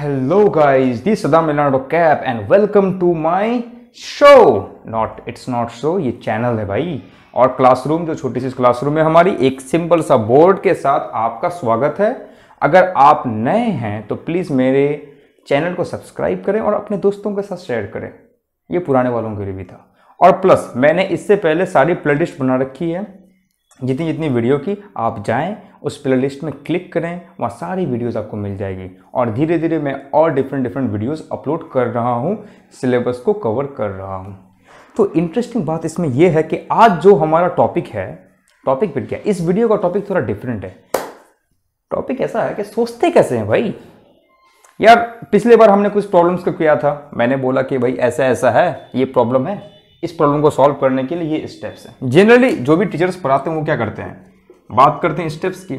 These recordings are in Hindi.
Hello guys, this is Adam Leonardo Cap and welcome to my show. Not, it's not show, ये चैनल है भाई। और क्लासरूम, जो छोटी सी क्लासरूम में हमारी एक सिंपल सा बोर्ड के साथ आपका स्वागत है। अगर आप नए हैं तो प्लीज़ मेरे चैनल को सब्सक्राइब करें और अपने दोस्तों के साथ शेयर करें। ये पुराने वालों के लिए भी था। और प्लस मैंने इससे पहले सारी प्लेलिस्ट बना रखी है, जितनी जितनी वीडियो की। आप जाएं, उस प्लेलिस्ट में क्लिक करें, वहाँ सारी वीडियोस आपको मिल जाएगी। और धीरे धीरे मैं और डिफरेंट वीडियोस अपलोड कर रहा हूँ, सिलेबस को कवर कर रहा हूँ। तो इंटरेस्टिंग बात इसमें यह है कि आज जो हमारा टॉपिक है, टॉपिक फिर क्या, इस वीडियो का टॉपिक थोड़ा डिफरेंट है। टॉपिक ऐसा है कि सोचते कैसे हैं भाई। यार पिछले बार हमने कुछ प्रॉब्लम्स को किया था, मैंने बोला कि भाई ऐसा ऐसा है, ये प्रॉब्लम है, इस प्रॉब्लम को सॉल्व करने के लिए ये स्टेप्स हैं। जनरली जो भी टीचर्स पढ़ाते हैं वो क्या करते हैं, बात करते हैं स्टेप्स की,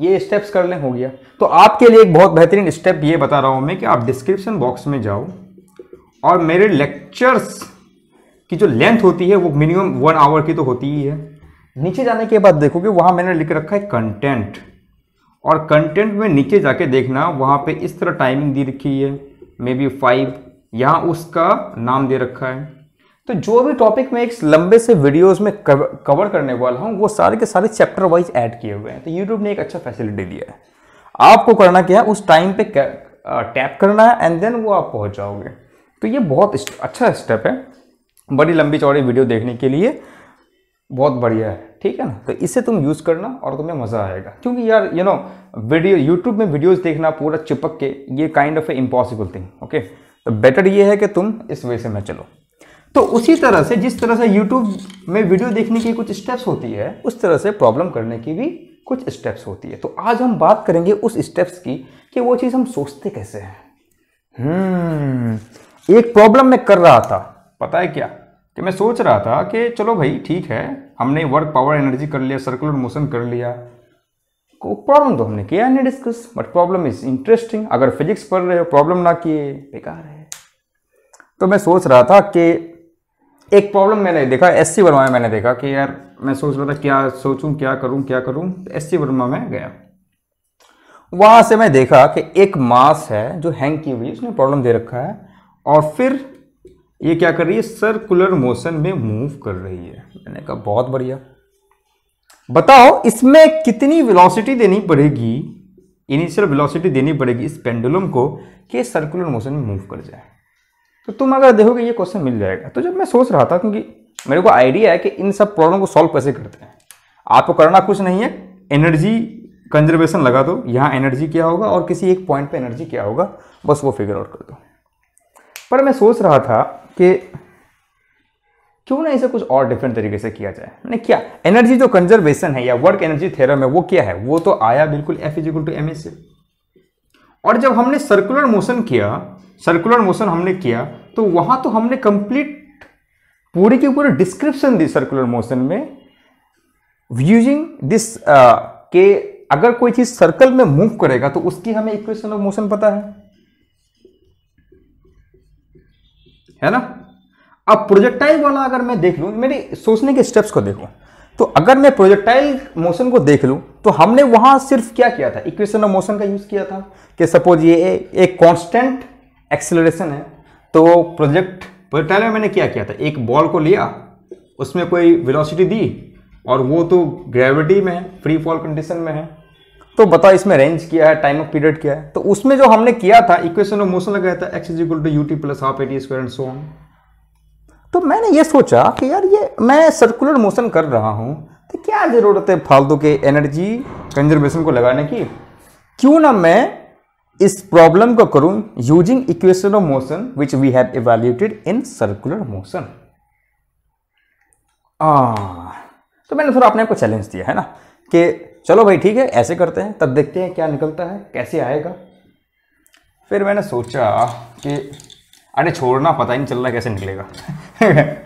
ये स्टेप्स कर लें, हो गया। तो आपके लिए एक बहुत बेहतरीन स्टेप ये बता रहा हूँ मैं कि आप डिस्क्रिप्शन बॉक्स में जाओ और मेरे लेक्चर्स की जो लेंथ होती है वो मिनिमम 1 आवर की तो होती ही है। नीचे जाने के बाद देखोगे वहाँ मैंने लिख रखा है कंटेंट, और कंटेंट में नीचे जाके देखना, वहाँ पे इस तरह टाइमिंग दी रखी है, मे बी 5, यहाँ उसका नाम दे रखा है। तो जो भी टॉपिक मैं एक लंबे से वीडियोस में कवर करने वाला हूँ वो सारे के सारे चैप्टर वाइज ऐड किए हुए हैं। तो यूट्यूब ने एक अच्छा फैसिलिटी दिया है। आपको करना क्या है, उस टाइम पे टैप करना है एंड देन वो आप पहुँच जाओगे। तो ये बहुत अच्छा स्टेप है बड़ी लंबी चौड़ी वीडियो देखने के लिए, बहुत बढ़िया है, ठीक है ना। तो इसे तुम यूज़ करना और तुम्हें मज़ा आएगा, क्योंकि यार यू नो वीडियो यूट्यूब में वीडियोस देखना पूरा चिपक के, ये kind of a impossible thing, okay. तो बेटर ये है कि तुम इस वे से मैं चलो। तो उसी तरह से जिस तरह से यूट्यूब में वीडियो देखने की कुछ स्टेप्स होती है, उस तरह से प्रॉब्लम करने की भी कुछ स्टेप्स होती है। तो आज हम बात करेंगे उस स्टेप्स की कि वो चीज़ हम सोचते कैसे हैं। एक प्रॉब्लम मैं कर रहा था, पता है क्या, कि मैं सोच रहा था कि चलो भाई ठीक है, हमने वर्क पावर एनर्जी कर लिया, सर्कुलर मोशन कर लिया, को प्रॉब्लम तो हमने किया नहीं discuss, but problem is interesting. अगर फिजिक्स पढ़ रहे हो प्रॉब्लम ना किए बेकार है। तो मैं सोच रहा था कि एक प्रॉब्लम मैंने देखा, एससी वर्मा में मैंने देखा कि यार मैं सोच रहा था क्या सोचूं क्या करूं। एससी वर्मा में गया, वहाँ से मैं देखा कि एक मास है जो हैंग की हुई, उसने प्रॉब्लम दे रखा है और फिर ये क्या कर रही है, सर्कुलर मोशन में मूव कर रही है। मैंने कहा बहुत बढ़िया, बताओ इसमें कितनी वेलोसिटी देनी पड़ेगी, इनिशियल वेलोसिटी देनी पड़ेगी इस पेंडुलम को कि सर्कुलर मोशन में मूव कर जाए। तो तुम अगर देखोगे ये क्वेश्चन मिल जाएगा। तो जब मैं सोच रहा था, क्योंकि मेरे को आइडिया है कि इन सब प्रॉब्लम को सॉल्व कैसे करते हैं, आपको करना कुछ नहीं है, एनर्जी कंजर्वेशन लगा दो, यहाँ एनर्जी क्या होगा और किसी एक पॉइंट पर एनर्जी क्या होगा, बस वो फिगर आउट कर दो। पर मैं सोच रहा था कि क्यों ना इसे कुछ और डिफरेंट तरीके से किया जाए। मैंने क्या, एनर्जी जो कंजर्वेशन है या वर्क एनर्जी थ्योरम है वो क्या है, वो तो आया बिल्कुल F=ma से। और जब हमने सर्कुलर मोशन हमने किया तो वहाँ तो हमने कंप्लीट पूरी की पूरी डिस्क्रिप्शन दी सर्कुलर मोशन में, यूजिंग दिस के अगर कोई चीज़ सर्कल में मूव करेगा तो उसकी हमें इक्वेशन ऑफ मोशन पता है ना। अब प्रोजेक्टाइल वाला अगर मैं देख लूँ, मेरे सोचने के स्टेप्स को देखो, तो अगर मैं प्रोजेक्टाइल मोशन को देख लूँ तो हमने वहाँ सिर्फ क्या किया था, इक्वेशन ऑफ मोशन का यूज़ किया था कि सपोज ये एक कांस्टेंट एक्सेलरेशन है, तो प्रोजेक्टाइल में मैंने क्या किया था, एक बॉल को लिया, उसमें कोई वेलोसिटी दी और वो तो ग्रेविटी में है, फ्री फॉल कंडीशन में है। तो बताओ इसमें रेंज क्या है, टाइम ऑफ पीरियड क्या है। तो उसमें जो हमने किया था, इक्वेशन ऑफ मोशन लगाया था, x=ut + 12at2 and so on. तो मैंने ये सोचा कि यार ये मैं सर्कुलर मोशन कर रहा हूँ तो क्या ज़रूरत है फालतू के एनर्जी कंजर्वेशन को लगाने की, क्यों ना मैं इस प्रॉब्लम को करूँ using equation of motion which we have evaluated in circular motion. तो मैंने थोड़ा अपने आप को चैलेंज दिया है ना कि चलो भाई ठीक है ऐसे करते हैं, तब देखते हैं क्या निकलता है, कैसे आएगा। फिर मैंने सोचा कि अरे छोड़ना, पता ही नहीं चल रहा कैसे निकलेगा।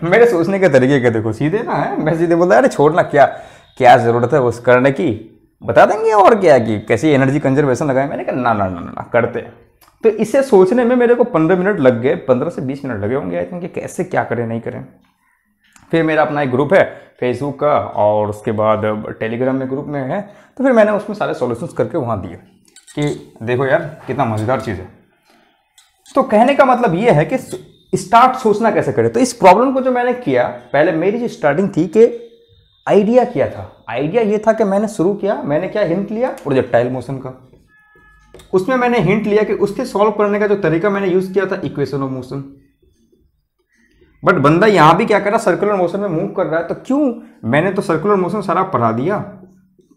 मेरे सोचने के तरीके का देखो, सीधे ना है, मैं सीधे बोलता अरे छोड़ना, क्या ज़रूरत है उस करने की, बता देंगे और क्या कि कैसी एनर्जी कंजर्वेशन लगाए। मैंने कहा ना ना ना ना करते। तो इसे सोचने में मेरे को 15 मिनट लग गए, 15 से 20 मिनट लगे होंगे आई थिंक, कि कैसे क्या करें नहीं करें। फिर मेरा अपना एक ग्रुप है फेसबुक का और उसके बाद टेलीग्राम में ग्रुप में है, तो फिर मैंने उसमें सारे सॉल्यूशंस करके वहाँ दिए कि देखो यार कितना मजेदार चीज है। तो कहने का मतलब यह है कि स्टार्ट सोचना कैसे करें। तो इस प्रॉब्लम को जो मैंने किया, पहले मेरी जो स्टार्टिंग थी कि आइडिया क्या था, आइडिया ये था कि मैंने शुरू किया, मैंने क्या हिंट लिया प्रोजेक्टाइल मोशन का, उसमें मैंने हिंट लिया कि उसके सॉल्व करने का जो तरीका मैंने यूज किया था इक्वेशन ऑफ मोशन। बट बंदा यहां भी क्या कर रहा है, सर्कुलर मोशन में मूव कर रहा है। तो क्यों, मैंने तो सर्कुलर मोशन सारा पढ़ा दिया,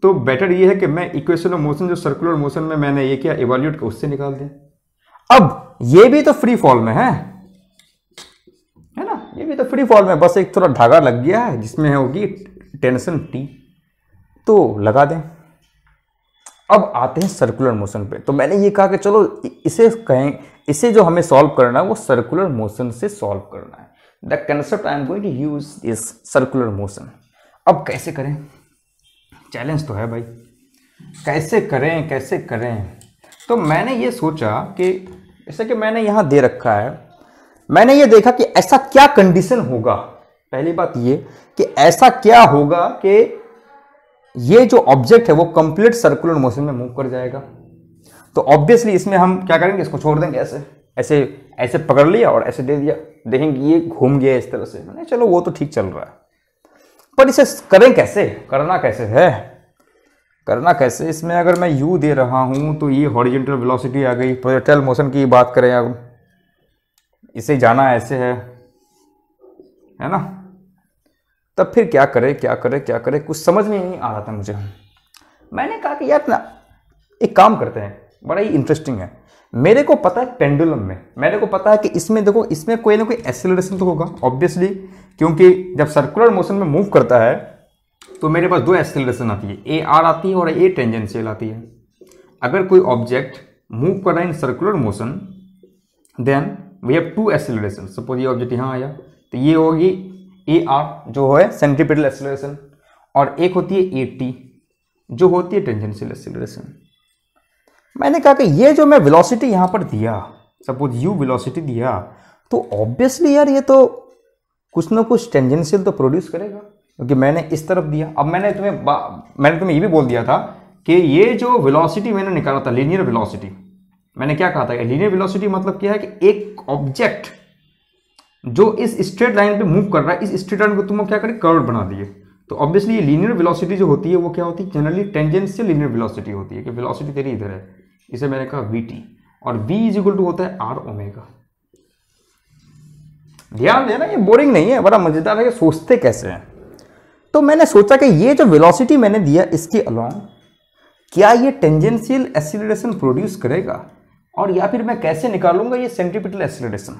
तो बेटर ये है कि मैं इक्वेशन ऑफ मोशन जो सर्कुलर मोशन में मैंने ये किया इवैल्यूएट कर उससे निकाल दिया। अब ये भी तो फ्री फॉल में है ना, ये भी तो फ्री फॉल में, बस एक थोड़ा धागा लग गया है जिसमें होगी टेंशन टी, तो लगा दें। अब आते हैं सर्कुलर मोशन पे। तो मैंने ये कहा कि चलो इसे कहें, इसे जो हमें सॉल्व करना है वो सर्कुलर मोशन से सॉल्व करना है। The concept I am going to use is circular motion. अब कैसे करें, चैलेंज तो है भाई, कैसे करें। तो मैंने ये सोचा कि जैसे कि मैंने यहाँ दे रखा है, मैंने ये देखा कि ऐसा क्या कंडीशन होगा। पहली बात ये कि ऐसा क्या होगा कि ये जो ऑब्जेक्ट है वो कंप्लीट सर्कुलर मोशन में मूव कर जाएगा। तो ऑब्वियसली इसमें हम क्या करेंगे, इसको छोड़ देंगे, ऐसे ऐसे ऐसे पकड़ लिया और ऐसे दे दिया, देखेंगे ये घूम गया इस तरह से। मैंने चलो वो तो ठीक चल रहा है, पर इसे करें कैसे, करना कैसे। इसमें अगर मैं u दे रहा हूं तो ये हॉरिजॉन्टल वेलोसिटी आ गई। प्रोजेक्टाइल मोशन की बात करें, अब इसे जाना ऐसे है ना। तब फिर क्या करें कुछ समझ में नहीं आ रहा था मुझे। मैंने कहा कि यार ना एक काम करते हैं, बड़ा ही इंटरेस्टिंग है। मेरे को पता है पेंडुलम में, मेरे को पता है कि इसमें देखो इसमें कोई ना कोई एक्सेलरेशन तो होगा ऑब्वियसली, क्योंकि जब सर्कुलर मोशन में मूव करता है तो मेरे पास दो एक्सेलरेशन आती है, ए आर आती है और ए टेंजेंशियल आती है। अगर कोई ऑब्जेक्ट मूव कर रहा है in circular motion then we have to acceleration. Suppose ये ऑब्जेक्ट यहाँ आया तो ये होगी ए आर जो है सेंट्रीपेटल एक्सेलरेशन, और एक होती है ए टी जो होती है टेंजेंशियल एक्सेलरेशन। मैंने कहा कि ये जो मैं वेलोसिटी यहाँ पर दिया, सपोज यू वेलोसिटी दिया, तो ऑब्वियसली यार ये तो कुछ ना कुछ टेंजेंशियल तो प्रोड्यूस करेगा, क्योंकि मैंने इस तरफ दिया। अब मैंने तुम्हें ये भी बोल दिया था कि ये जो वेलोसिटी मैंने निकाला था लीनियर वेलोसिटी, मैंने क्या कहा था कि लीनियर वेलोसिटी मतलब क्या है कि एक ऑब्जेक्ट जो इस स्ट्रेट लाइन पे मूव कर रहा है, इस स्ट्रेट लाइन को तुम क्या करें कर्व बना दिए, तो ऑब्वियसली ये लीनियर वेलोसिटी जो होती है वो क्या होती है, जनरली टेंजेंशियल लीनियर वेलोसिटी होती है कि वेलोसिटी तेरी इधर है। इसे मैंने कहा वी टी, और वी इज इक्वल टू होता है आर ओमेगा। ध्यान देना ये बोरिंग नहीं है, बड़ा मजेदार है, सोचते कैसे हैं। तो मैंने सोचा कि ये जो वेलोसिटी मैंने दिया इसके अलॉन्ग क्या ये टेंजेंशियल एक्सीलरेशन प्रोड्यूस करेगा, और या फिर मैं कैसे निकालूंगा ये सेंट्रीपिटल एक्सीलरेशन।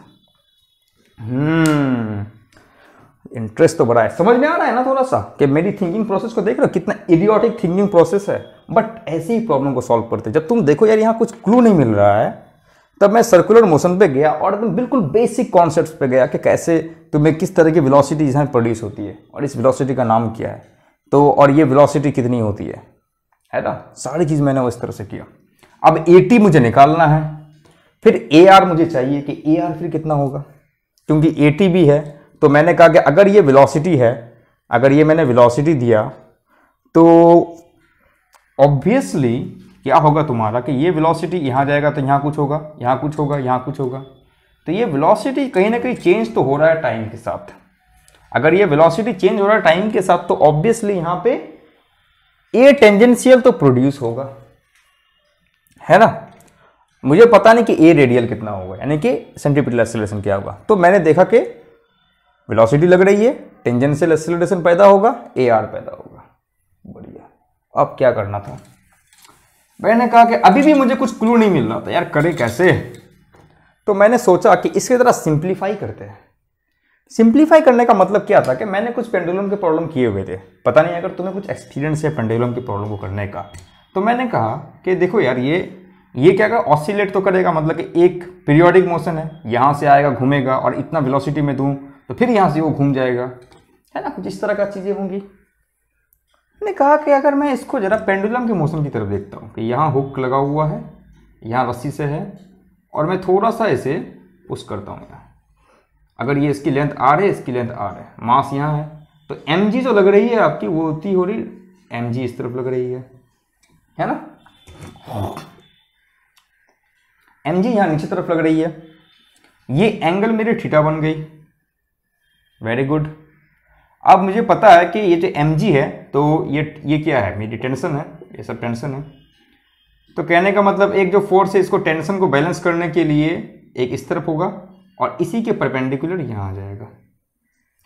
इंटरेस्ट तो बड़ा है, समझ में आ रहा है ना थोड़ा सा कि मेरी थिंकिंग प्रोसेस को देख रहे हो, कितना इडियोटिक थिंकिंग प्रोसेस है। बट ऐसी ही प्रॉब्लम को सॉल्व करते, जब तुम देखो यार यहाँ कुछ क्लू नहीं मिल रहा है, तब मैं सर्कुलर मोशन पे गया और एकदम बिल्कुल बेसिक कॉन्सेप्ट्स पे गया कि कैसे तुम्हें किस तरह की वेलोसिटी यहाँ प्रोड्यूस होती है और इस वेलोसिटी का नाम क्या है, तो और ये वेलोसिटी कितनी होती है ना। सारी चीज़ मैंने वो इस तरह से किया। अब ए टी मुझे निकालना है, फिर ए आर मुझे चाहिए कि ए आर फिर कितना होगा, क्योंकि ए टी भी है। तो मैंने कहा कि अगर ये वेलोसिटी है, अगर ये मैंने वेलोसिटी दिया तो ऑब्वियसली क्या होगा तुम्हारा कि ये वेलोसिटी यहाँ जाएगा तो यहाँ कुछ होगा, यहाँ कुछ होगा, यहाँ कुछ होगा। तो ये वेलोसिटी कहीं ना कहीं चेंज तो हो रहा है टाइम के साथ। अगर ये वेलोसिटी चेंज हो रहा है टाइम के साथ तो ऑब्वियसली यहाँ पे ए टेंजेंशियल तो प्रोड्यूस होगा, है ना। मुझे पता नहीं कि ए रेडियल कितना होगा, यानी कि सेंट्रीपिटल एक्सेलरेशन क्या होगा। तो मैंने देखा कि वेलोसिटी लग रही है, टेंजेंशियल एक्सेलरेशन पैदा होगा, ए आर पैदा होगा। बढ़िया। अब क्या करना था, मैंने कहा कि अभी भी मुझे कुछ क्लू नहीं मिल रहा था यार, करे कैसे। तो मैंने सोचा कि इसकी तरह सिंप्लीफाई करते हैं। सिंप्लीफाई करने का मतलब क्या था कि मैंने कुछ पेंडुलम के प्रॉब्लम किए हुए थे, पता नहीं अगर तुम्हें कुछ एक्सपीरियंस है पेंडुलम के प्रॉब्लम को करने का। तो मैंने कहा कि देखो यार ये क्या करेगा, ऑसिलेट तो करेगा, मतलब कि एक पीरियोडिक मोशन है, यहाँ से आएगा घूमेगा और इतना वेलोसिटी में दूँ तो फिर यहाँ से वो घूम जाएगा, है ना, कुछ इस तरह का चीज़ें होंगी। ने कहा कि अगर मैं इसको जरा पेंडुलम के मोशन की तरफ देखता हूँ कि यहाँ हुक लगा हुआ है, यहाँ रस्सी से है, और मैं थोड़ा सा इसे पुश करता हूँ यहाँ, अगर ये इसकी लेंथ आर है, इसकी लेंथ आर है, मास यहाँ है, तो एम जी जो लग रही है आपकी वो होती हो रही एम जी इस तरफ लग रही है ना। एम जी यहाँ नीचे तरफ लग रही है, ये एंगल मेरे थीटा बन गई। Very good. अब मुझे पता है कि ये जो एम जी है तो ये क्या है, मेरी टेंशन है, ये सब टेंशन है। तो कहने का मतलब एक जो फोर्स है इसको टेंशन को बैलेंस करने के लिए एक इस तरफ होगा और इसी के परपेंडिकुलर यहाँ आ जाएगा,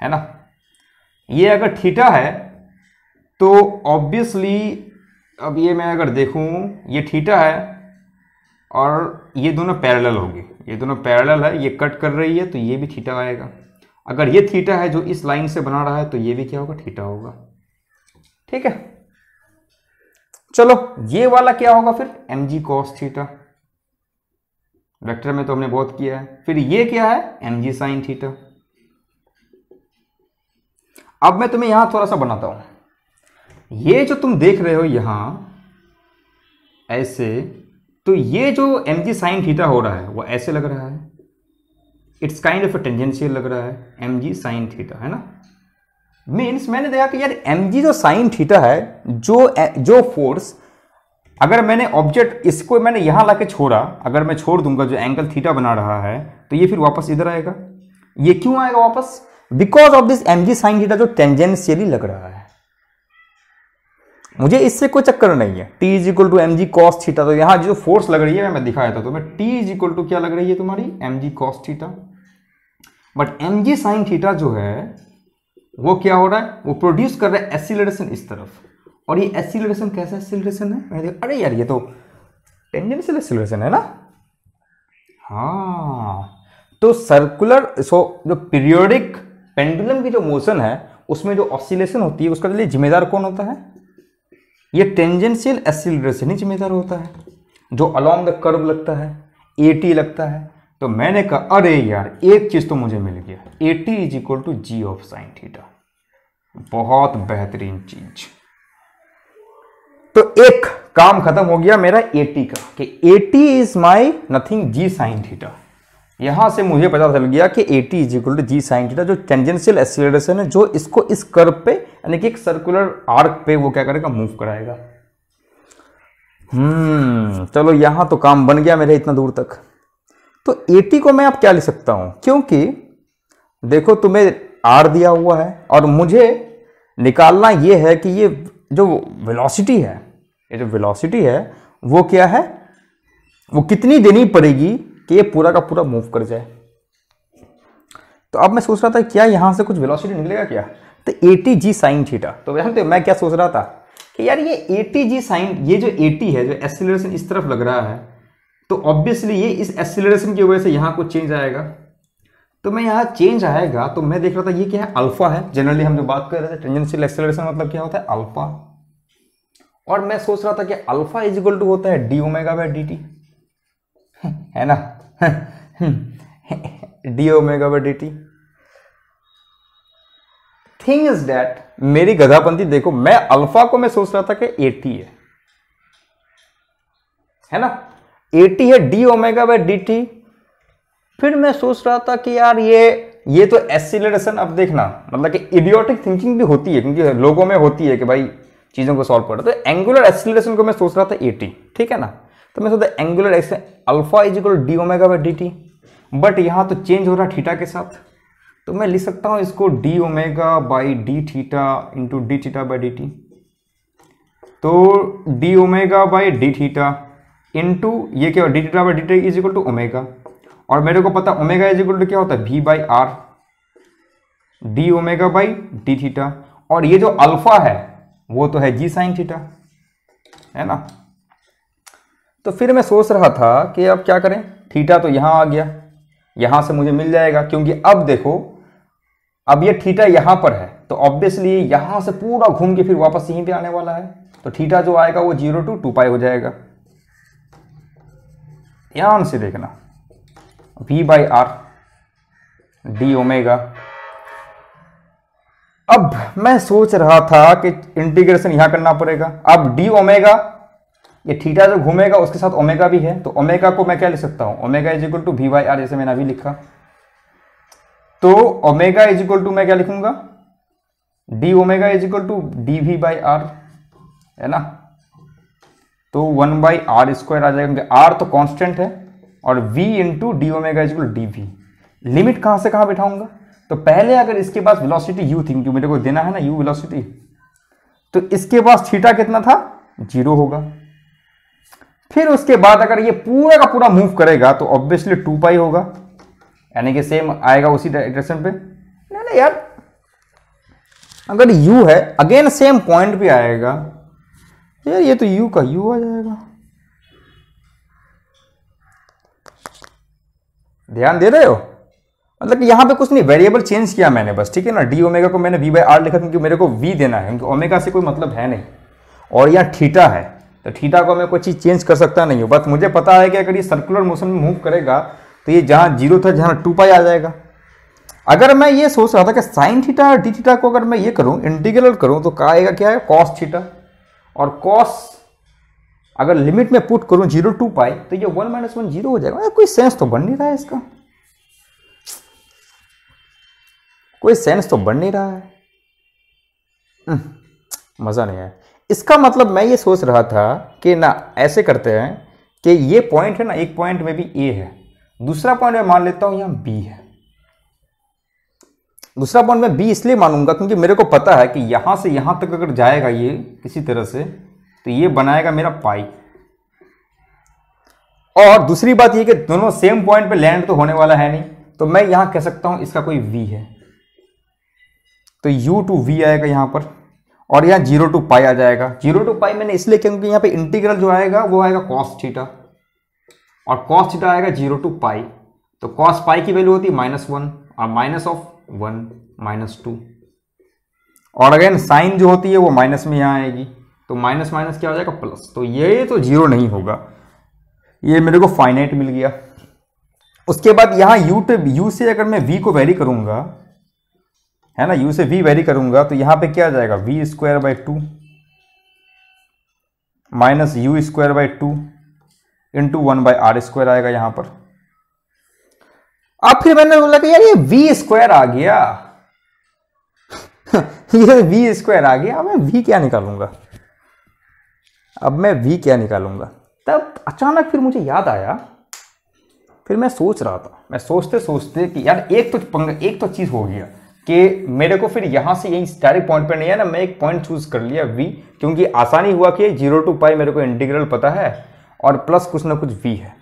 है ना। ये अगर थीटा है तो ऑब्वियसली अब ये मैं अगर देखूँ ये थीटा है और ये दोनों पैरेलल होगी, ये दोनों पैरेलल है, ये कट कर रही है तो ये भी थीटा आएगा। अगर ये थीटा है जो इस लाइन से बना रहा है तो ये भी क्या होगा, थीटा होगा। ठीक है, चलो ये वाला क्या होगा फिर, M G cos theta, vector में तो हमने बहुत किया है। फिर ये क्या है, एम जी साइन थीटा। अब मैं तुम्हें यहां थोड़ा सा बनाता हूं, ये जो तुम देख रहे हो यहां ऐसे, तो ये जो एम जी साइन थीटा हो रहा है वो ऐसे लग रहा है, it's kind of a tangential लग रहा है, एम जी साइन थीटा, है ना। मीन्स मैंने देखा कि यार एम जी जो साइन थीटा है, जो फोर्स अगर मैंने ऑब्जेक्ट इसको मैंने यहाँ लाके छोड़ा, अगर मैं छोड़ दूंगा जो एंगल थीटा बना रहा है तो ये फिर वापस इधर आएगा। ये क्यों आएगा वापस, because of this M G sine theta जो टेंजेंशियली लग रहा है। मुझे इससे कोई चक्कर नहीं है, T is equal to M G cos theta, तो यहाँ जो फोर्स लग रही है मैं दिखाया था तुम्हें, टी इज इक्वल टू क्या लग रही है तुम्हारी, M G cos theta. But M G sine theta जो है वो क्या हो रहा है, वो प्रोड्यूस कर रहा है एक्सीलरेशन इस तरफ, और ये एक्सीलरेशन कैसा एक्सीलरेशन है, मैंने देखा अरे यार ये तो टेंजेंशियल एक्सीलरेशन है ना। हाँ, तो सर्कुलर जो पीरियोडिक पेंडुलम की जो मोशन है उसमें जो ऑसिलेशन होती है उसका लिए जिम्मेदार कौन होता है, ये टेंजेंशियल एक्सीलरेशन ही जिम्मेदार होता है, जो अलॉन्ग द कर्व लगता है, ए टी लगता है। तो मैंने कहा अरे यार एक चीज तो मुझे मिल गया, A T is equal to ji of sine theta, बहुत बेहतरीन चीज। तो एक काम खत्म हो गया मेरा ए टी का, कि A T is my nothing ji sine theta. यहां से मुझे पता चल गया कि A T is equal to ji sine theta जो टेंजेंशियल एक्सीलरेशन है, जो इसको इस कर्व पे यानी कि एक सर्कुलर आर्क पे वो क्या करेगा, मूव कराएगा। चलो यहां तो काम बन गया मेरे इतना दूर तक। तो एटी को मैं आप क्या ले सकता हूं, क्योंकि देखो तुम्हें आर दिया हुआ है और मुझे निकालना ये है कि ये जो वेलोसिटी है, ये जो वेलोसिटी है वो क्या है, वो कितनी देनी पड़ेगी कि ये पूरा का पूरा मूव कर जाए। तो अब मैं सोच रहा था क्या यहां से कुछ वेलोसिटी निकलेगा क्या, तो एटी जी साइन थीटा। तो जानते हो मैं क्या सोच रहा था कि यार ये एटी जी साइन, ये जो एटी है जो एक्सीलरेशन इस तरफ लग रहा है तो ऑब्वियसली ये इस एक्सीलरेशन की वजह से यहाँ कुछ चेंज आएगा। तो मैं यहाँ चेंज आएगा तो मैं देख रहा था ये क्या है, अल्फा है। जनरली हम जो बात कर रहे थे टेंजेंशियल एक्सीलरेशन मतलब क्या होता है, अल्फा। और मैं सोच रहा था कि अल्फा इज इक्वल टू होता है D omega by D T, है ना, D omega by D T. Thing is that मेरी गधापंथी देखो, मैं अल्फा को मैं सोच रहा था कि ए टी है ना, ए टी है D omega by D T. फिर मैं सोच रहा था कि यार ये तो एक्सीलरेशन, अब देखना मतलब कि इडियोटिक थिंकिंग भी होती है क्योंकि लोगों में होती है कि भाई चीज़ों को सॉल्व करो। तो एंगुलर एक्सीलरेशन को मैं सोच रहा था ए टी, ठीक है ना। तो मैं सोचा angular alpha is equal D omega by D T, but यहाँ तो चेंज हो रहा है थीटा के साथ, तो मैं लिख सकता हूँ इसको D omega by D theta into D theta by D T. तो D omega by D theta into ये क्या, D theta by D T is equal to omega, और मेरे को पता ओमेगा इज इक्वल टू क्या होता है, v by r, d omega by D theta. और ये जो अल्फा है वो तो है जी साइन थीटा, है ना। तो फिर मैं सोच रहा था कि अब क्या करें, थीटा तो यहाँ आ गया, यहाँ से मुझे मिल जाएगा क्योंकि अब देखो अब ये थीटा यहाँ पर है तो ऑब्वियसली यहाँ से पूरा घूम के फिर वापस यहीं पर आने वाला है। तो थीटा जो आएगा वो 0 to 2π हो जाएगा। ध्यान से देखना, v by r d omega. अब मैं सोच रहा था कि इंटीग्रेशन यहां करना पड़ेगा। अब d ओमेगा ये थीटा जो घूमेगा उसके साथ ओमेगा भी है, तो ओमेगा को मैं क्या लिख सकता हूं, omega is equal to v by r, जैसे मैंने अभी लिखा। तो ओमेगा इज इक्वल टू मैं क्या लिखूंगा, d omega is equal to d v by r, है ना। तो 1 बाई आर स्क्वायर आ जाएगा, आर तो कांस्टेंट है और v into d omega equal d v. Limit कहाँ से कहाँ बैठाऊंगा, तो पहले अगर इसके पास वेलोसिटी u थी, क्योंकि मेरे को देना है ना u वेलोसिटी, तो इसके पास थीटा कितना था, जीरो होगा। फिर उसके बाद अगर ये पूरा का पूरा मूव करेगा तो ऑब्वियसली 2 पाई होगा, यानी कि सेम आएगा उसी डायरेक्शन पे। नहीं यार, अगर u है अगेन सेम पॉइंट पे आएगा यार, ये तो u का u आ जाएगा। ध्यान दे रहे हो, मतलब कि यहाँ पे कुछ नहीं, वेरिएबल चेंज किया मैंने बस, ठीक है ना। डी ओमेगा को मैंने v बाई आर लिखा क्योंकि मेरे को v देना है, क्योंकि ओमेगा से कोई मतलब है नहीं, और यहाँ थीटा है तो थीटा को मैं कोई चीज़ चेंज कर सकता नहीं हूँ। बस मुझे पता है कि अगर ये सर्कुलर मोशन में मूव करेगा तो ये जहाँ जीरो था जहाँ 2 पाई आ जाएगा। अगर मैं ये सोच रहा था कि साइन थीटा और डी थीटा को अगर मैं ये करूँ, इंटीग्रल करूँ, तो आएगा क्या है, कॉस थीटा, और कॉस अगर लिमिट में पुट करूँ 0 2 पाई तो ये 1 - 1 जीरो हो जाएगा। कोई सेंस तो बन नहीं रहा है इसका, कोई सेंस तो बन नहीं रहा है, मज़ा नहीं आया। इसका मतलब मैं ये सोच रहा था कि ना ऐसे करते हैं कि ये पॉइंट है ना, एक पॉइंट में भी ए है, दूसरा पॉइंट मैं मान लेता हूँ यहाँ बी है। दूसरा पॉइंट मैं बी इसलिए मानूंगा क्योंकि मेरे को पता है कि यहाँ से यहाँ तक अगर जाएगा ये किसी तरह से तो ये बनाएगा मेरा पाई। और दूसरी बात ये कि दोनों सेम पॉइंट पे लैंड तो होने वाला है नहीं, तो मैं यहाँ कह सकता हूँ इसका कोई वी है, तो यू टू वी आएगा यहाँ पर, और यहाँ 0 टू पाई आ जाएगा। 0 टू पाई मैंने इसलिए क्योंकि यहाँ पे इंटीग्रल जो आएगा वो आएगा कॉस थीटा, और कॉस थीटा आएगा 0 टू पाई, तो कॉस पाई की वैल्यू होती है -1 और -1 - 2, और अगेन साइन जो होती है वो माइनस में यहाँ आएगी, तो माइनस माइनस क्या हो जाएगा, प्लस। तो ये तो जीरो नहीं होगा, ये मेरे को फाइनाइट मिल गया। उसके बाद यहाँ यू से अगर मैं वी को वेरी करूँगा, है ना, u से v वेरी करूंगा, तो यहाँ पे क्या आ जाएगा, v² / 2 - u² / 2 × 1/r² आएगा यहाँ पर। अब फिर मैंने बोला कि यार ये v² आ गया ये v² आ गया, अब मैं v क्या निकालूंगा, तब अचानक फिर मुझे याद आया, फिर मैं सोच रहा था, मैं सोचते कि यार एक तो चीज़ हो गया कि मेरे को फिर यहाँ से यही डायरेक्ट पॉइंट पे नहीं है ना, मैं एक पॉइंट चूज़ कर लिया v, क्योंकि आसानी हुआ कि 0 टू पाई मेरे को इंटीग्रल पता है और प्लस कुछ ना कुछ v है।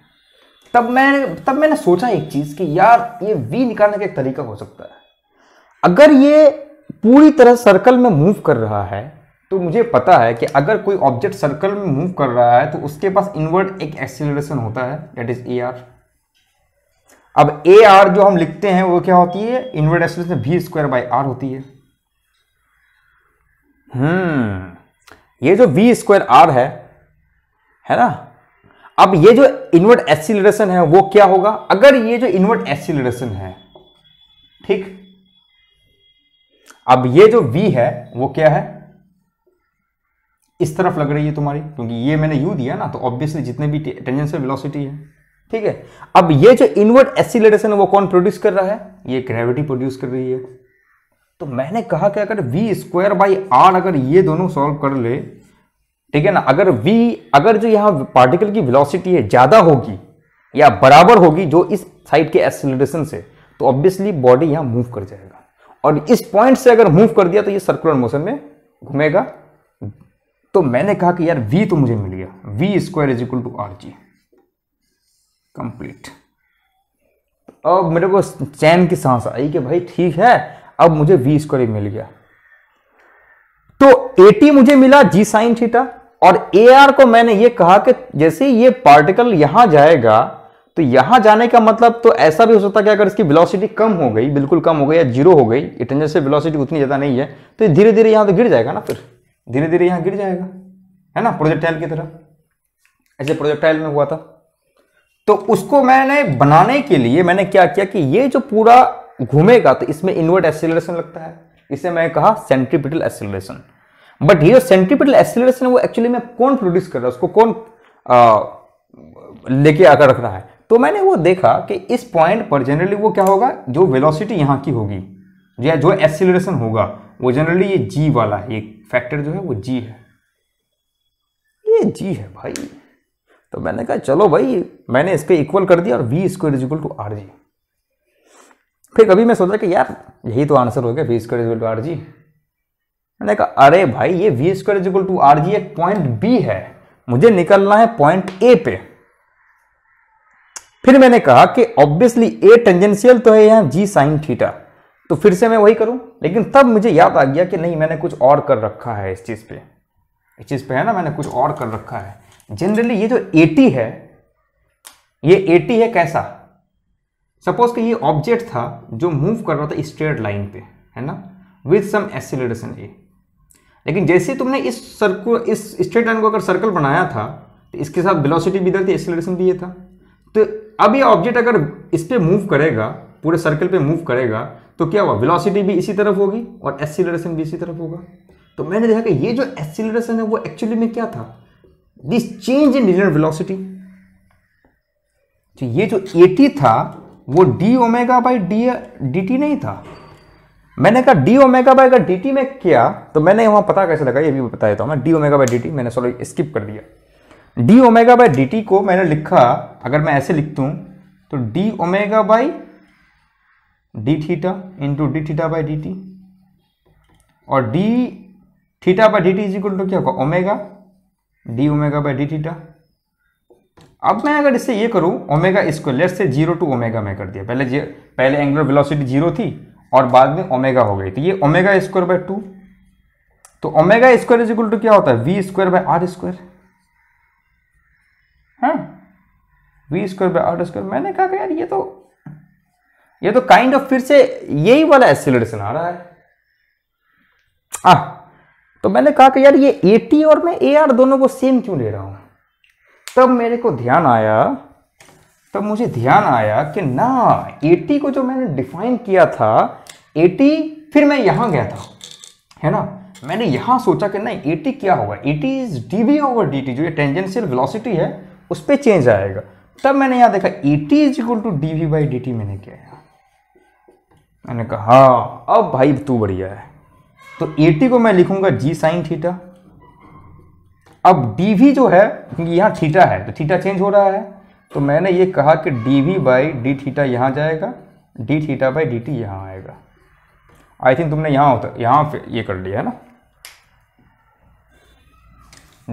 तब मैंने सोचा एक चीज़ कि यार ये v निकालने का एक तरीका हो सकता है, अगर ये पूरी तरह सर्कल में मूव कर रहा है तो मुझे पता है कि अगर कोई ऑब्जेक्ट सर्कल में मूव कर रहा है तो उसके पास इनवर्ड एक एक्सीलरेशन होता है, दैट इज ए आर। अब ए आर जो हम लिखते हैं वो क्या होती है, इनवर्ड एक्सीलरेशन v² / r होती है। ये जो v² r है ना, अब ये जो इनवर्ड एक्सीलरेशन है वो क्या होगा, अगर ये जो इनवर्ड एक्सीलरेशन है, ठीक, अब ये जो v है वो क्या है, इस तरफ लग रही है तुम्हारी, क्योंकि ये मैंने u दिया ना, तो ऑब्वियसली जितने भी टेंजेंशियल वेलोसिटी है, ठीक है। अब ये जो इनवर्ड एक्सीलरेशन है वो कौन प्रोड्यूस कर रहा है, ये ग्रेविटी प्रोड्यूस कर रही है। तो मैंने कहा कि अगर v² / r अगर ये दोनों सॉल्व कर ले, ठीक है ना, अगर जो यहाँ पार्टिकल की वेलोसिटी है ज़्यादा होगी या बराबर होगी जो इस साइड के एक्सीलरेशन से, तो ऑब्वियसली बॉडी यहाँ मूव कर जाएगा, और इस पॉइंट से अगर मूव कर दिया तो ये सर्कुलर मोशन में घूमेगा। तो मैंने कहा कि यार वी तो मुझे मिल गया, v² = r जी, कंप्लीट। अब मेरे को चैन की सांस आई कि भाई ठीक है, अब मुझे v² मिल गया, तो at मुझे मिला g साइन थीटा, और ar को मैंने ये कहा कि जैसे ये पार्टिकल यहां जाएगा, तो यहां जाने का मतलब तो ऐसा भी हो सकता है कि अगर इसकी वेलोसिटी कम हो गई, बिल्कुल कम हो गई या जीरो हो गई, टेंजेंशियल वेलोसिटी उतनी ज्यादा नहीं है, तो धीरे धीरे यहाँ तो गिर जाएगा ना, फिर धीरे धीरे यहाँ गिर जाएगा, है ना, प्रोजेक्टाइल की तरह, ऐसे प्रोजेक्टाइल में हुआ था। तो उसको मैंने बनाने के लिए मैंने क्या किया कि ये जो पूरा घूमेगा तो इसमें इनवर्ड एक्सीलरेशन लगता है, इसे मैं कहा सेंट्रीपिटल एक्सीलरेशन। बट ये जो सेंट्रीपिटल एक्सीलरेशन है वो एक्चुअली में कौन प्रोड्यूस कर रहा है, उसको कौन लेके आकर रख रहा है। तो मैंने वो देखा कि इस पॉइंट पर जनरली वो क्या होगा, जो वेलोसिटी यहाँ की होगी या जो एक्सीलरेशन होगा वो जनरली ये जी वाला है, ये फैक्टर जो है वो जी है, ये जी है भाई। तो मैंने कहा चलो भाई, मैंने इसके इक्वल कर दिया और v square is equal to r g. फिर कभी मैं सोच रहा कि यार यही तो आंसर हो गया, v square is equal to r g. मैंने कहा अरे भाई ये v square is equal to r g एक पॉइंट बी है, मुझे निकलना है पॉइंट ए पे। फिर मैंने कहा कि ऑब्वियसली ए टेंजेंशियल तो है यहाँ जी साइन थीटा, तो फिर से मैं वही करूं। लेकिन तब मुझे याद आ गया कि नहीं, मैंने कुछ और कर रखा है इस चीज़ पे, इस चीज़ पे है ना, मैंने कुछ और कर रखा है। जनरली ये जो 80 है, ये 80 है कैसा, सपोज कि ये ऑब्जेक्ट था जो मूव कर रहा था स्ट्रेट लाइन पे, है ना, विथ सम एक्सीलरेशन ए। लेकिन जैसे तुमने इस स्ट्रेट लाइन को अगर सर्कल बनाया था तो इसके साथ वेलोसिटी भी इधर थी, एक्सीलरेशन भी ये था। तो अब ये ऑब्जेक्ट अगर इस पर मूव करेगा, पूरे सर्कल पे मूव करेगा, तो क्या हुआ, वेलोसिटी भी इसी तरफ होगी और एक्सीलरेशन भी इसी तरफ होगा। तो मैंने देखा कि ये जो एक्सीलरेशन है वो एक्चुअली में क्या था, this change in linear velocity. तो ये जो 80 था वो d omega by D t नहीं था। मैंने कहा d omega by D t में क्या, तो मैंने वहाँ पता कैसे लगा ये भी बता देता हूँ मैं। D omega by D t मैंने सॉरी स्किप कर दिया। D omega by D t को मैंने लिखा, अगर मैं ऐसे लिखता हूँ तो D omega by D theta into D theta by D t, और d theta by D T is equal to क्या होगा, omega d omega by D theta. अब मैं अगर इससे ये करूँ omega square, let's say zero to omega में कर दिया, पहले एंगुलर वेलोसिटी जीरो थी और बाद में ओमेगा हो गई, तो ये ओमेगा स्क्वायर बाई टू। तो omega square is equal to क्या होता है, v square by r square, v square by r square. मैंने कहा यार ये तो काइंड ऑफ फिर से यही वाला एक्सीलरेशन आ रहा है। तो मैंने कहा कि यार ये 80 और मैं ए आर दोनों को सेम क्यों ले रहा हूं। तब मेरे को ध्यान आया, तब मुझे ध्यान आया कि ना, 80 को जो मैंने डिफाइन किया था 80, फिर मैं यहां गया था, है ना, मैंने यहां सोचा कि नहीं 80 क्या होगा, 80 इज dv ओवर dt, जो ये टेंजेंशियल वेलोसिटी है उस पर चेंज आएगा। तब मैंने यहाँ देखा 80 is equal to dv by dt। मैंने क्या, मैंने कहा हाँ अब भाई तू बढ़िया है। तो 80 को मैं लिखूंगा g साइन थीटा। अब dv जो है, क्योंकि यहाँ थीटा है तो थीटा चेंज हो रहा है, तो मैंने ये कहा कि dv बाई डी थीटा यहाँ जाएगा, d theta by D t यहाँ आएगा। आई थिंक तुमने यहाँ होता यहाँ ये कर लिया है ना।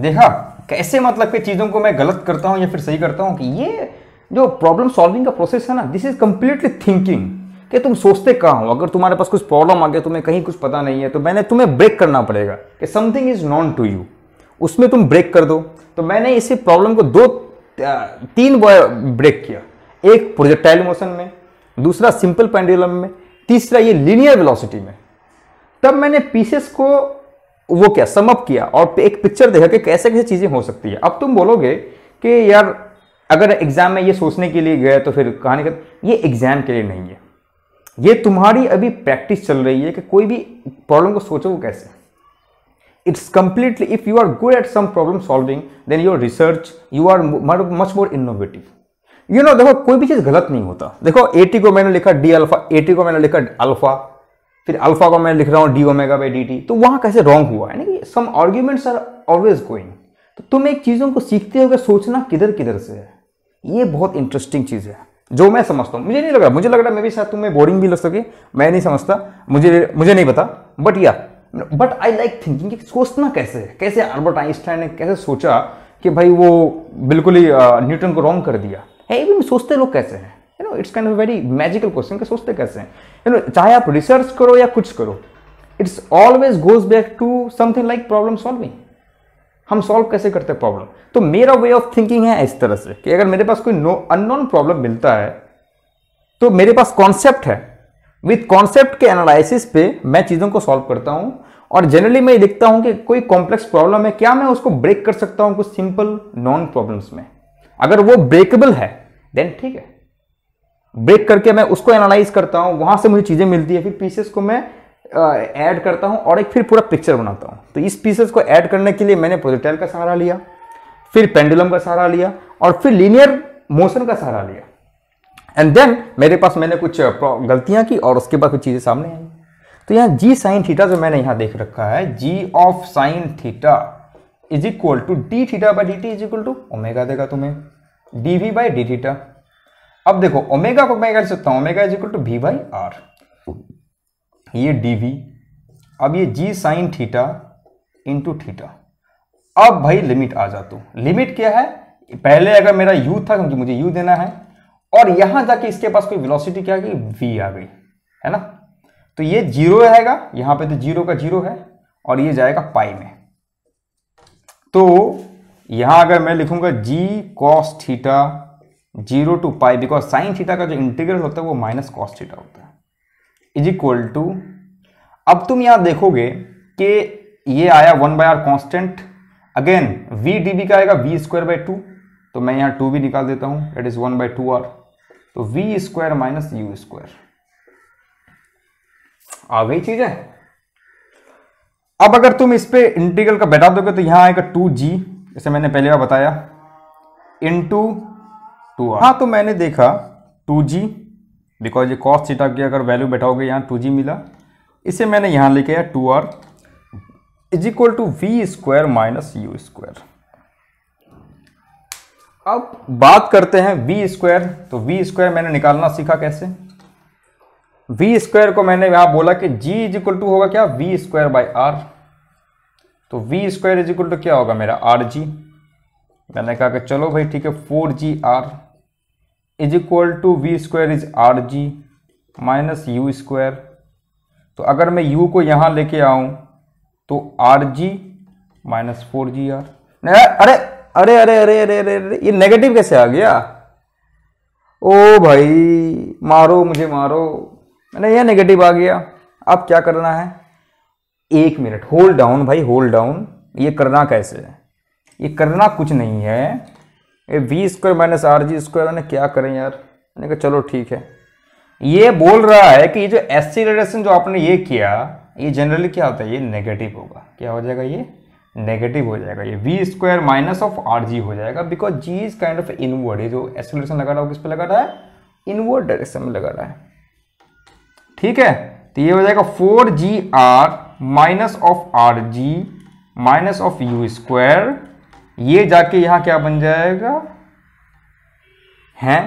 देखा कैसे मतलब कि चीज़ों को मैं गलत करता हूँ या फिर सही करता हूँ, कि ये जो प्रॉब्लम सॉल्विंग का प्रोसेस है ना, दिस इज कम्प्लीटली थिंकिंग, कि तुम सोचते कहाँ हो। अगर तुम्हारे पास कुछ प्रॉब्लम आ गया, तुम्हें कहीं कुछ पता नहीं है, तो मैंने तुम्हें ब्रेक करना पड़ेगा कि something is known to you, उसमें तुम ब्रेक कर दो। तो मैंने इसी प्रॉब्लम को 2-3 ब्रेक किया, एक प्रोजेक्टाइल मोशन में, दूसरा सिंपल पेंडुलम में, तीसरा ये लीनियर वेलोसिटी में। तब मैंने पीसेस को वो क्या समअप किया और एक पिक्चर देखा कि कैसे कैसे चीज़ें हो सकती है। अब तुम बोलोगे कि यार अगर एग्जाम में ये सोचने के लिए गए तो फिर कहानी का, ये एग्जाम के लिए नहीं है, ये तुम्हारी अभी प्रैक्टिस चल रही है कि कोई भी प्रॉब्लम को सोचो वो कैसे। It's completely, if you are good at some problem solving then your research, you are much more innovative, you know. देखो कोई भी चीज़ गलत नहीं होता। देखो 80 को मैंने लिखा डी अल्फा, 80 को मैंने लिखा अल्फा, फिर अल्फा को मैं लिख रहा हूँ d omega by D T, तो वहाँ कैसे रॉन्ग हुआ, यानी कि some arguments are always going. तो तुम एक चीज़ों को सीखते हो कि सोचना किधर किधर से है, ये बहुत इंटरेस्टिंग चीज़ है जो मैं समझता हूँ। मुझे नहीं लग रहा, मुझे लग रहा है मेरे साथ तुम्हें बोरिंग भी लग सके, मैं नहीं समझता, मुझे नहीं पता, बट या बट आई लाइक थिंकिंग, सोचना कैसे है, कैसे अल्बर्ट आइंस्टाइन ने कैसे सोचा कि भाई वो बिल्कुल ही न्यूटन को रॉन्ग कर दिया है, ये भी सोचते लोग कैसे हैं, you know. It's kind of very magical question कि सोचते कैसे हैं, यू नो, चाहे आप रिसर्च करो या कुछ करो, it's always goes back to something like problem solving. हम सॉल्व कैसे करते हैं प्रॉब्लम। तो मेरा वे ऑफ थिंकिंग है इस तरह से कि अगर मेरे पास कोई अननोन प्रॉब्लम मिलता है तो मेरे पास कॉन्सेप्ट है, विथ कॉन्सेप्ट के एनालिसिस पे मैं चीज़ों को सॉल्व करता हूँ। और जनरली मैं देखता हूँ कि कोई कॉम्प्लेक्स प्रॉब्लम है, क्या मैं उसको ब्रेक कर सकता हूँ कुछ सिंपल नॉन प्रॉब्लम्स में, अगर वो ब्रेकेबल है देन ठीक है, ब्रेक करके मैं उसको एनालाइज करता हूँ, वहाँ से मुझे चीज़ें मिलती है, फिर पीसेस को मैं ऐड करता हूँ और एक फिर पूरा पिक्चर बनाता हूँ। तो इस पीसेस को ऐड करने के लिए मैंने प्रोजेक्टाइल का सहारा लिया, फिर पेंडुलम का सहारा लिया और फिर लीनियर मोशन का सहारा लिया, एंड देन मेरे पास मैंने कुछ गलतियाँ की और उसके बाद कुछ चीज़ें सामने आई। तो यहाँ जी साइन थीटा जो मैंने यहाँ देख रखा है, g of sine theta is equal to d theta by D T is equal to omega देगा तुम्हें d v by D theta. अब देखो ओमेगा को मैं कर सकता हूँ omega is equal to v by r, ये डी वी, अब ये g sine theta into theta. अब भाई लिमिट आ जा, तो लिमिट क्या है, पहले अगर मेरा u था क्योंकि मुझे u देना है और यहां जाके इसके पास कोई वेलोसिटी क्या आ गई v आ गई है ना, तो ये जीरो रहेगा यहां पे, तो जीरो का जीरो है और ये जाएगा पाई में। तो यहां अगर मैं लिखूंगा g cos theta zero to pi, because sine theta का जो इंटीग्रल होता है वो माइनस cos थीटा होता है, इज इक्वल टू। अब तुम यहां देखोगे कि ये आया 1 by r constant, again v d B का आएगा वी स्क्वायर बाई टू, तो मैं यहाँ टू भी निकाल देता हूँ, that is 1 by two r, तो v square minus u square आ गई चीज है। अब अगर तुम इस पे इंटीग्रल का बैठा दोगे तो यहाँ आएगा 2g, जैसे मैंने पहले बार बताया, इनटू 2r। हाँ तो मैंने देखा 2g बिकॉज ये cos थीटा की अगर वैल्यू बैठाओगे यहाँ 2g मिला, इसे मैंने यहाँ लेके आया 2r is equal to v square minus u square. अब बात करते हैं वी स्क्वायर, तो वी स्क्वायर मैंने निकालना सीखा कैसे। वी स्क्वायर को मैंने यहां बोला कि g इज इक्वल टू होगा क्या वी स्क्वायर बाई आर, तो v square is equal to क्या होगा मेरा आर जी। मैंने कहा कि चलो भाई ठीक है 4gr is equal to v square is r g minus u square. तो अगर मैं u को यहां लेके आऊं तो आर जी माइनस 4gr। अरे अरे अरे अरे अरे अरे ये नेगेटिव कैसे आ गया, ओ भाई मारो मुझे मारो, मैंने ये नेगेटिव आ गया। अब क्या करना है, एक मिनट होल्ड डाउन भाई होल्ड डाउन। ये करना कैसे है, ये करना कुछ नहीं है, ये v square minus r g square, मैंने क्या करें यार, मैंने कहा चलो ठीक है। ये बोल रहा है कि ये जो एक्सीलरेशन जो आपने ये किया ये जनरली क्या होता है, ये नेगेटिव होगा, क्या हो जाएगा ये नेगेटिव हो जाएगा, ये v square minus of r g हो जाएगा, because g is kind of inward. ये जो एक्सीलरेशन लगा रहा है किस पे लगा रहा है, इनवर्ड डायरेक्शन में लगा रहा है, ठीक है। तो ये हो जाएगा 4gr minus of r g minus of u square, ये जाके यहाँ क्या बन जाएगा है,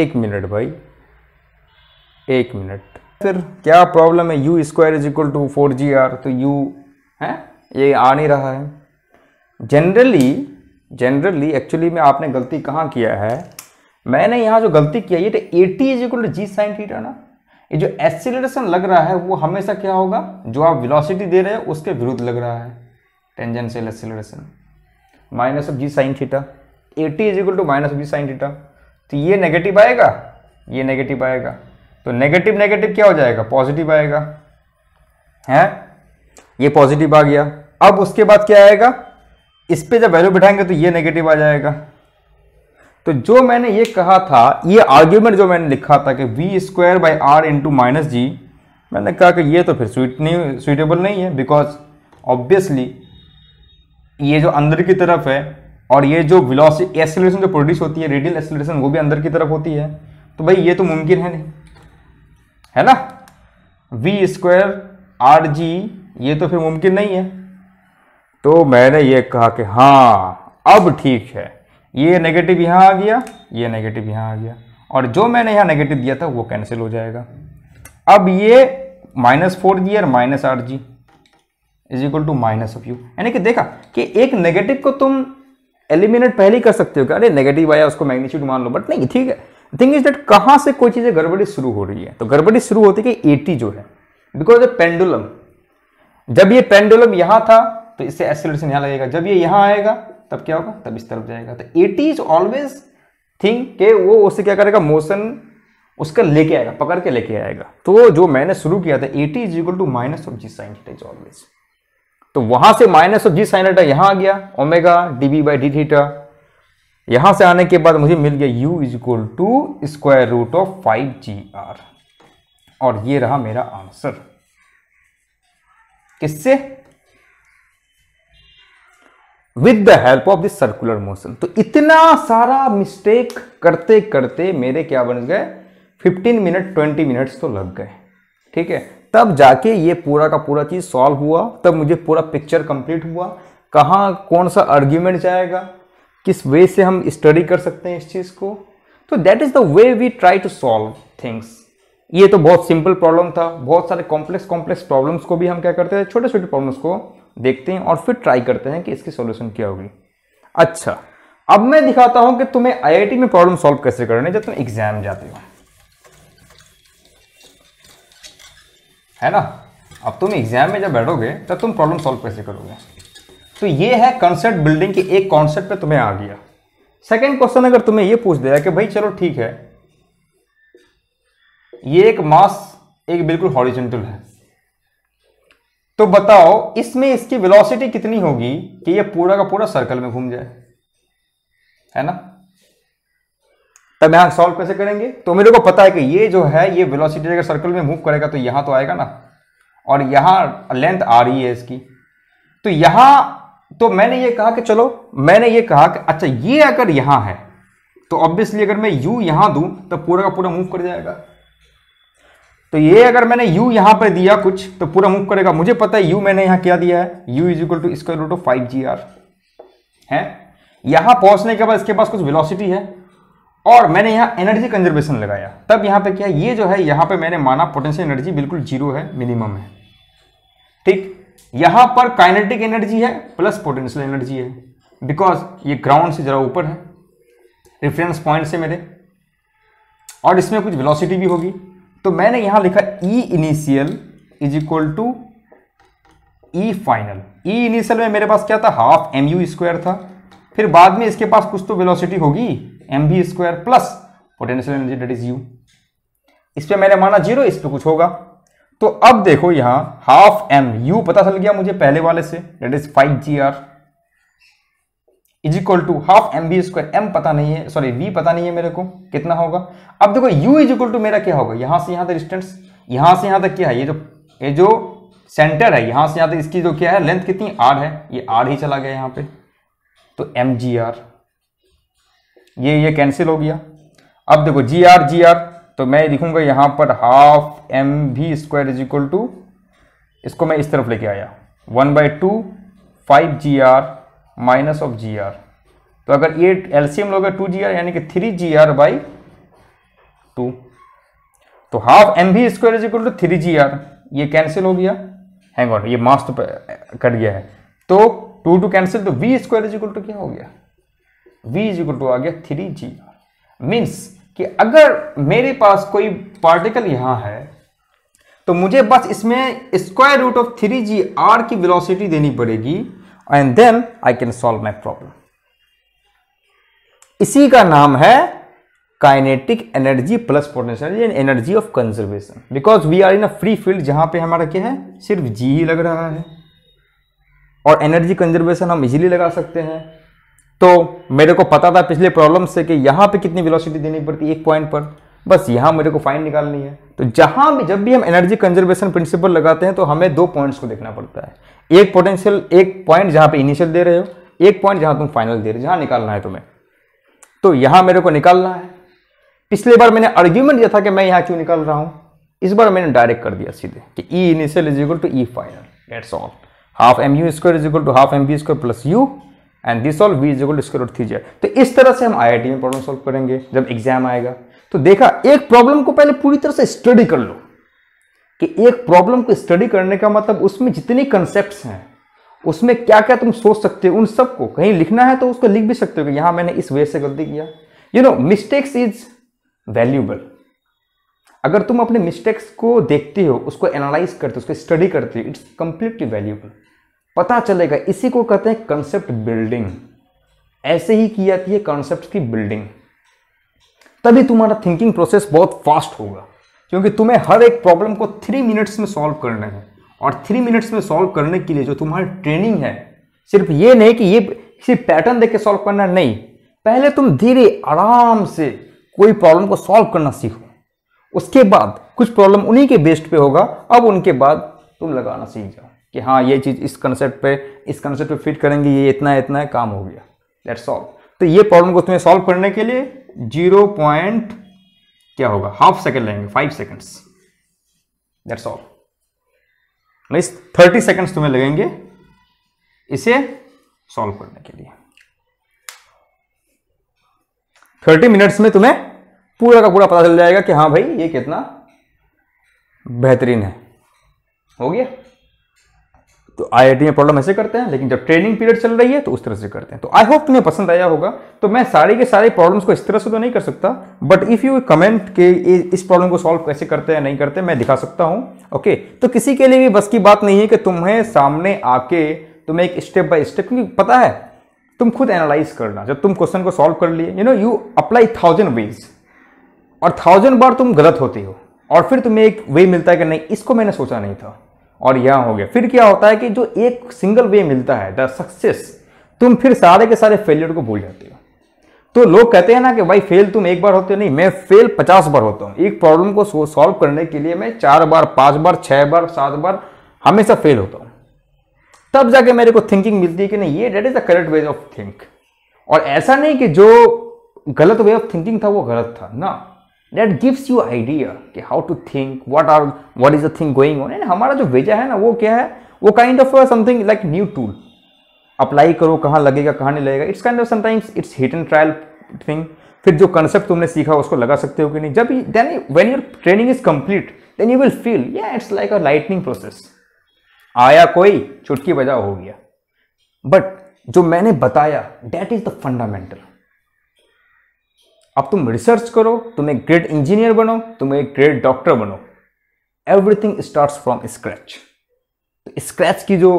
एक मिनट भाई एक मिनट, फिर क्या प्रॉब्लम है, u square is equal to 4gr, तो यू है ये आ नहीं रहा है। जनरली एक्चुअली में आपने गलती कहाँ किया है, मैंने यहाँ जो गलती किया ये तो at is equal to ji sine theta ना, ये जो एक्सीलरेशन लग रहा है वो हमेशा क्या होगा, जो आप वेलोसिटी दे रहे हो उसके विरुद्ध लग रहा है, tangential acceleration minus of g sine theta, at is equal to minus of g sine theta. तो ये नेगेटिव आएगा, ये नेगेटिव आएगा, तो नेगेटिव नेगेटिव क्या हो जाएगा पॉजिटिव आएगा, हैं ये पॉजिटिव आ गया। अब उसके बाद क्या आएगा, इस पे जब वैल्यू बिठाएंगे तो ये नेगेटिव आ जाएगा। तो जो मैंने ये कहा था, ये आर्ग्यूमेंट जो मैंने लिखा था कि v square by r into minus g, मैंने कहा कि ये तो फिर सुइटेबल नहीं है, बिकॉज ऑब्वियसली ये जो अंदर की तरफ है और ये जो वेलोसिटी एक्सीलरेशन जो प्रोड्यूस होती है रेडियल एक्सीलरेशन वो भी अंदर की तरफ होती है, तो भाई ये तो मुमकिन है नहीं, है ना। v स्क्वायर आर जी ये तो फिर मुमकिन नहीं है, तो मैंने ये कहा कि हाँ अब ठीक है, ये नेगेटिव यहाँ आ गया, ये नेगेटिव यहाँ आ गया, और जो मैंने यहाँ नेगेटिव दिया था वो कैंसिल हो जाएगा। अब ये माइनस 4g और minus r g is equal to minus of u, यानी कि देखा कि एक नेगेटिव को तुम एलिमिनेट पहले ही कर सकते हो, अरे नेगेटिव आया उसको मैग्नीट्यूड मान लो, बट नहीं ठीक है। थिंग इज दैट कहाँ से कोई चीज़ें गड़बड़ी शुरू हो रही है, तो गड़बड़ी शुरू होती है कि एटी जो है, बिकॉज पेंडुलम, जब ये पेंडुलम यहाँ था तो इससे एक्सीलरेशन यहाँ लगेगा, जब ये यहाँ आएगा तब क्या होगा, तब इस तरफ जाएगा। तो एटी इज ऑलवेज थिंग के वो उससे क्या करेगा, मोशन उसका लेके आएगा, पकड़ के लेके आएगा। तो जो मैंने शुरू किया था a t is equal to minus of g sine theta is always, तो वहां से minus of g sine theta यहाँ आ गया, omega d v by D theta, यहां से आने के बाद मुझे मिल गया u is equal to square root of 5gr, और ये रहा मेरा आंसर। किससे, with the help of this circular motion. तो इतना सारा मिस्टेक करते करते मेरे क्या बन गए 15 मिनट 20 मिनट्स तो लग गए, ठीक है। तब जाके ये पूरा का पूरा चीज़ सॉल्व हुआ, तब मुझे पूरा पिक्चर कंप्लीट हुआ, कहाँ कौन सा आर्ग्यूमेंट जाएगा, किस वे से हम स्टडी कर सकते हैं इस चीज़ को। तो that is the way we try to solve things. ये तो बहुत सिंपल प्रॉब्लम था, बहुत सारे कॉम्प्लेक्स प्रॉब्लम्स को भी हम क्या करते हैं, छोटे छोटे प्रॉब्लम्स को देखते हैं और फिर ट्राई करते हैं कि इसकी सॉल्यूशन क्या होगी। अच्छा, अब मैं दिखाता हूं कि तुम्हें आईआईटी में प्रॉब्लम सॉल्व कैसे करने जब तुम एग्जाम जाते हो, है ना। अब तुम एग्जाम में जब बैठोगे तब तुम प्रॉब्लम सॉल्व कैसे करोगे। तो ये है कॉन्सेप्ट बिल्डिंग के एक कॉन्सेप्ट पे तुम्हें आ गया। सेकंड क्वेश्चन अगर तुम्हें ये पूछ दिया कि भाई चलो ठीक है, ये एक मास एक बिल्कुल हॉरिजॉन्टल है, तो बताओ इसमें इसकी वेलोसिटी कितनी होगी कि ये पूरा का पूरा सर्कल में घूम जाए, है ना। तब यहां सॉल्व कैसे करेंगे। तो मेरे को पता है कि ये जो है ये वेलोसिटी अगर सर्कल में मूव करेगा तो यहां तो आएगा ना, और यहां लेंथ आ रही है इसकी। तो यहां तो मैंने ये कहा कि चलो, मैंने ये कहा कि अच्छा ये अगर यहां है तो ऑब्वियसली अगर मैं यू यहां दूं तो पूरा का पूरा मूव कर जाएगा। तो ये अगर मैंने यू यहां पर दिया कुछ तो पूरा मूव करेगा। मुझे पता है यू मैंने यहां क्या दिया है, u is equal to square root of 5gr है। यहां पहुंचने के बाद इसके पास कुछ वेलोसिटी है और मैंने यहां एनर्जी कंजर्वेशन लगाया। तब यहां पे क्या है, ये जो है यहां पे मैंने माना पोटेंशियल एनर्जी बिल्कुल जीरो है, मिनिमम है, ठीक। यहां पर काइनेटिक एनर्जी है प्लस पोटेंशियल एनर्जी है, बिकॉज ये ग्राउंड से जरा ऊपर है रेफरेंस पॉइंट से मेरे, और इसमें कुछ वेलोसिटी भी होगी। तो मैंने यहां लिखा E initial is equal to E final. E initial में मेरे पास क्या था, हाफ एम यू स्क्वायर था, फिर बाद में इसके पास कुछ तो वेलोसिटी होगी m v square plus potential energy that is u. इस पर मैंने माना जीरो, इस पर कुछ होगा। तो अब देखो यहाँ हाफ एम यू पता चल गया मुझे पहले वाले से, that is 5gr is equal to half m v square, m पता नहीं है, सॉरी वी पता नहीं है मेरे को कितना होगा। अब देखो यू इज इक्वल टू मेरा क्या होगा, यहाँ से यहाँ तक डिस्टेंस, यहाँ से यहाँ तक क्या है, ये जो सेंटर है यहाँ से यहाँ तक इसकी जो क्या है लेंथ कितनी आर है, ये आर ही चला गया यहाँ पे। तो mgr ये कैंसिल हो गया। अब देखो gr तो मैं लिखूंगा यहां पर half m v square is equal to, इसको मैं इस तरफ लेके आया 1/2 5gr माइनस ऑफ gr। तो अगर ये एलसीएम लोगे 2gr यानी कि 3gr/2। तो half m v square is equal to 3gr, ये कैंसिल हो गया, हैंग ऑन ये मास तो कट गया है। तो 2 कैंसिल, तो v square is equal to क्या हो गया, v इज इक्वल टू आ गया 3gr। मीन्स कि अगर मेरे पास कोई पार्टिकल यहाँ है तो मुझे बस इसमें स्क्वायर रूट ऑफ 3gr की वेलोसिटी देनी पड़ेगी and then I can solve my problem. इसी का नाम है kinetic energy plus potential energy of conservation, because we are in a free field जहां पे हमारा क्या है सिर्फ g ही लग रहा है और एनर्जी कंजर्वेशन हम इजीली लगा सकते हैं। तो मेरे को पता था पिछले प्रॉब्लम से कि यहाँ पे कितनी वेलोसिटी देनी पड़ती है एक पॉइंट पर, बस यहाँ मेरे को फाइंड निकालनी है। तो जहाँ भी जब भी हम एनर्जी कंजर्वेशन प्रिंसिपल लगाते हैं तो हमें दो पॉइंट्स को देखना पड़ता है, एक पॉइंट जहाँ पे इनिशियल दे रहे हो, एक पॉइंट जहाँ तुम फाइनल दे रहे हो, जहाँ निकालना है तुम्हें। तो यहाँ मेरे को निकालना है। पिछले बार मैंने आर्ग्यूमेंट दिया था कि मैं यहाँ क्यों निकाल रहा हूँ, इस बार मैंने डायरेक्ट कर दिया सीधे कि E initial is equal to E final, that's all. Half m u square is equal to half m v square plus u and this all v is equal to square root 3gr। तो इस तरह से हम आईआईटी में प्रॉब्लम सॉल्व करेंगे जब एग्जाम आएगा। तो देखा, एक प्रॉब्लम को पहले पूरी तरह से स्टडी कर लो, कि एक प्रॉब्लम को स्टडी करने का मतलब उसमें जितने कंसेप्ट हैं उसमें क्या क्या तुम सोच सकते हो उन सबको कहीं लिखना है तो उसको लिख भी सकते हो कि यहाँ मैंने इस वे से गलती किया। You know mistakes is valuable. अगर तुम अपने मिस्टेक्स को देखते हो, उसको एनालाइज करते हो, उसको स्टडी करते हो, इट्स कंप्लीटली वैल्यूएबल, पता चलेगा। इसी को कहते हैं कॉन्सेप्ट बिल्डिंग। ऐसे ही की जाती है कॉन्सेप्ट की बिल्डिंग, तभी तुम्हारा थिंकिंग प्रोसेस बहुत फास्ट होगा, क्योंकि तुम्हें हर एक प्रॉब्लम को 3 मिनट्स में सॉल्व करना है। और 3 मिनट्स में सॉल्व करने के लिए जो तुम्हारी ट्रेनिंग है, सिर्फ ये नहीं कि ये सिर्फ पैटर्न देख के सॉल्व करना, नहीं, पहले तुम धीरे आराम से कोई प्रॉब्लम को सॉल्व करना सीखो, उसके बाद कुछ प्रॉब्लम उन्हीं के बेस्ड पे होगा, अब उनके बाद तुम लगाना सीख जाओ कि हाँ ये चीज़ इस कंसेप्ट पे फिट करेंगे, ये इतना है, काम हो गया, दैट्स ऑल। तो ये प्रॉब्लम को तुम्हें सॉल्व करने के लिए 0. क्या होगा, हाफ सेकेंड लेंगे, 5 सेकेंड्स, दैट्स ऑल। इस 30 सेकंड्स तुम्हें लगेंगे इसे सॉल्व करने के लिए। 30 मिनट्स में तुम्हें पूरा का पूरा पता चल जाएगा कि हाँ भाई ये कितना बेहतरीन है। हो गया? तो आईआईटी में प्रॉब्लम ऐसे करते हैं, लेकिन जब ट्रेनिंग पीरियड चल रही है तो उस तरह से करते हैं। तो आई होप तुम्हें पसंद आया होगा। तो मैं सारी के सारे प्रॉब्लम्स को इस तरह से तो नहीं कर सकता, बट इफ़ यू कमेंट के इस प्रॉब्लम को सॉल्व कैसे करते हैं नहीं करते, मैं दिखा सकता हूँ। ओके, तो किसी के लिए भी बस की बात नहीं है कि तुम्हें सामने आके तुम्हें एक स्टेप बाय स्टेप, पता है तुम खुद एनालाइज करना। जब तुम क्वेश्चन को सॉल्व कर लिए, you know you apply 1000 ways, और 1000 बार तुम गलत होती हो, और फिर तुम्हें एक वे मिलता है कि नहीं इसको मैंने सोचा नहीं था और यहाँ हो गया। फिर क्या होता है कि जो एक सिंगल वे मिलता है द सक्सेस, तुम फिर सारे के सारे फेलियर को भूल जाते हो। तो लोग कहते हैं ना कि भाई फेल तुम एक बार होते हो, नहीं मैं फेल 50 बार होता हूँ। एक प्रॉब्लम को सॉल्व करने के लिए मैं 4 बार 5 बार 6 बार 7 बार हमेशा फेल होता हूँ, तब जाके मेरे को थिंकिंग मिलती है कि नहीं ये that is the correct way of think. और ऐसा नहीं कि जो गलत वे ऑफ थिंकिंग था वो गलत था ना, दैट गिव्स यू आइडिया कि how to think, what is the thing going on. And हमारा जो वेजा है ना वो क्या है, वो kind of something like new tool, apply करो कहाँ लगेगा कहाँ नहीं लगेगा। It's kind of sometimes it's hit and trial thing. फिर जो कंसेप्ट तुमने सीखा उसको लगा सकते हो कि नहीं। जब then when your training is complete then you will feel या it's like a lightning process, आया कोई चुटकी बजा हो गया। बट जो मैंने बताया दैट इज द फंडामेंटल। अब तुम रिसर्च करो, तुम एक ग्रेट इंजीनियर बनो, तुम एक ग्रेट डॉक्टर बनो, everything starts from scratch. Scratch की जो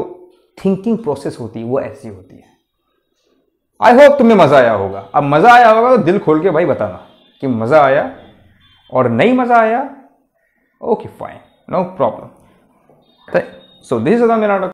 थिंकिंग प्रोसेस होती है वो ऐसी होती है। आई होप तुम्हें मज़ा आया होगा। अब मज़ा आया होगा तो दिल खोल के भाई बताना कि मज़ा आया, और नहीं मज़ा आया okay fine, no problem. So this is the मेरा